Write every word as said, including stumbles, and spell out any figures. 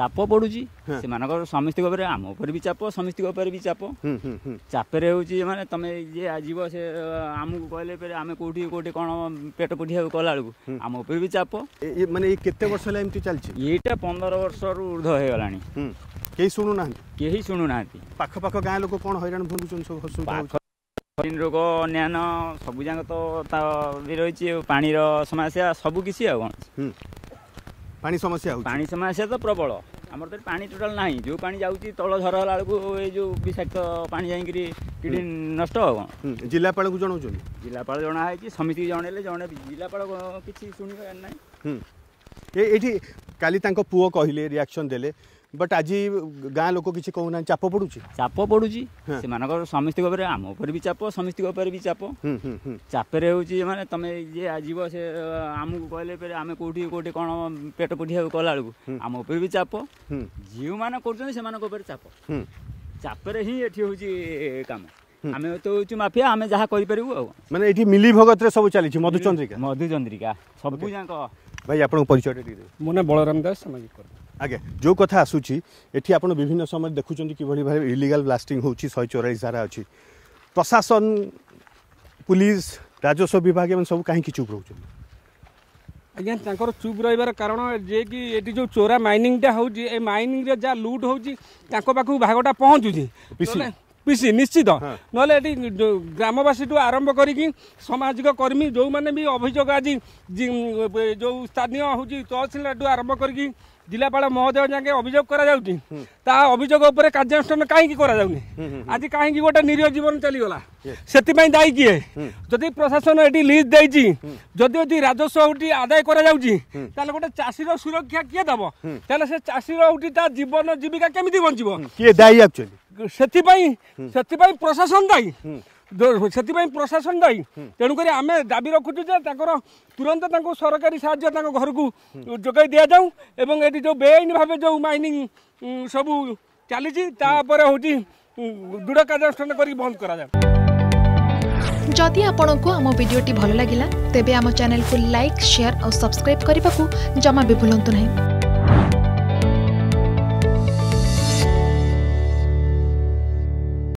চাপ পড়ুছি সেমানকৰ সমিষ্টিক উপরে আম উপরে বি চাপ সমিষ্টিক উপরে বি চাপ চাপেৰে হউছি মানে তুমি যে আজিব সে আমকু কইলে পরে আমি কোটি কোটি কোন পেট পুঠিয়া কলালকু আম উপরে বি চাপ এই মানে এই কতে বর্ষ হলে এমতি চলছে এইটা पंद्रह বর্ষ রু ঊর্ধ হৈ গলানি কেই শুনু নাহি কেই শুনু নাহি পাখ পাখ গাঁ লোক কোন হইৰাণ ভুগুচন সব হসু হরিণ রোগ অন্যান্য সবুজাঙ্গ তো তা রয়েছে পানির সমস্যা সবু কিছু আ पानी समस्या हो पानी समस्या तो प्रबल हमर त पानी टोटल नाही जो पानी जाउची तळ झर हला को ए जो विषाक्त पानी जाई कि किडी नष्ट हो जिल्लापाल को जणौ जों जिल्लापाल जणा है कि समिति जणले जणा जिल्लापाल किछि सुनि नाही ए एठी काली तांको पुओ कहिले रिएक्शन देले बट आज गाँ लोक किसी कहना चाप पड़ुची चाप पड़ुची से मानकर समिष्टिक उपरे आम उपरे भी चाप समिष्टिक उपरे भी चाप चापेरे होची माने तमे जे आजीव से आमकु कहले परे आमे कोठी कोठी कोन पेट पुठिया कला लकु आम उपरे भी चाप जीव माने करछन से मानक उपरे चाप चापेरे ही एठी होची काम आमे तो होची माफिया आमे जहा करि परबो माने एठी मिली भगत रे सब चली मधुचंद्रिका मधुचंद्रिका सब जांको भाई आपन परिचय दे दे मोने बलराम दास सामाजिक कर आगे जो कथा आसूची एठी आपण विभिन्न समय देखुं कि इलीगल ब्लास्टिंग होची शहे चौरालीस धारा अच्छी प्रशासन पुलिस राजस्व विभाग एवं सब कहीं चुप रोच आज्ञा चुप रहीबार कारण जे कि एटी जो चोरा माइनिंग होची ए माइनिंग रे जा लूट होची ताको पाखु भागटा पहुँचुची पीसी निश्चित नले ग्रामवासी ठू आरंभ करी सामाजिक कर्मी जो मैंने भी अभियोग आज जो स्थानीय हूँ तहसीलदार ठू आरंभ करी जिलापाल महोदय जाके अभियोग करा अभियोग उपर कार्यानुष्ठान कहीं आज कहीं गोटे निरीह जीवन चलीगला से दायी किए जदि प्रशासन ये लिज देती जदि राजस्व आदाय गोटे चाषीर सुरक्षा किए दब तेल से चाषीर जीवन जीविका केमी बचुअली से प्रशासन दायी से प्रशासन दायी तेणुक आम दाबी रखुचु तुरंत सरकारी साहय घर को जोगाई दि जाऊँ और ये जो बेआईन भाव जो माइनिंग सब चली दृढ़ कार्यानुष्ठान कर बंद करा। जदि आपंक आम भिडी भल लगा तेब आम चैनल को लाइक शेयर और सब्सक्राइब करने को जमा भी भूलु ना।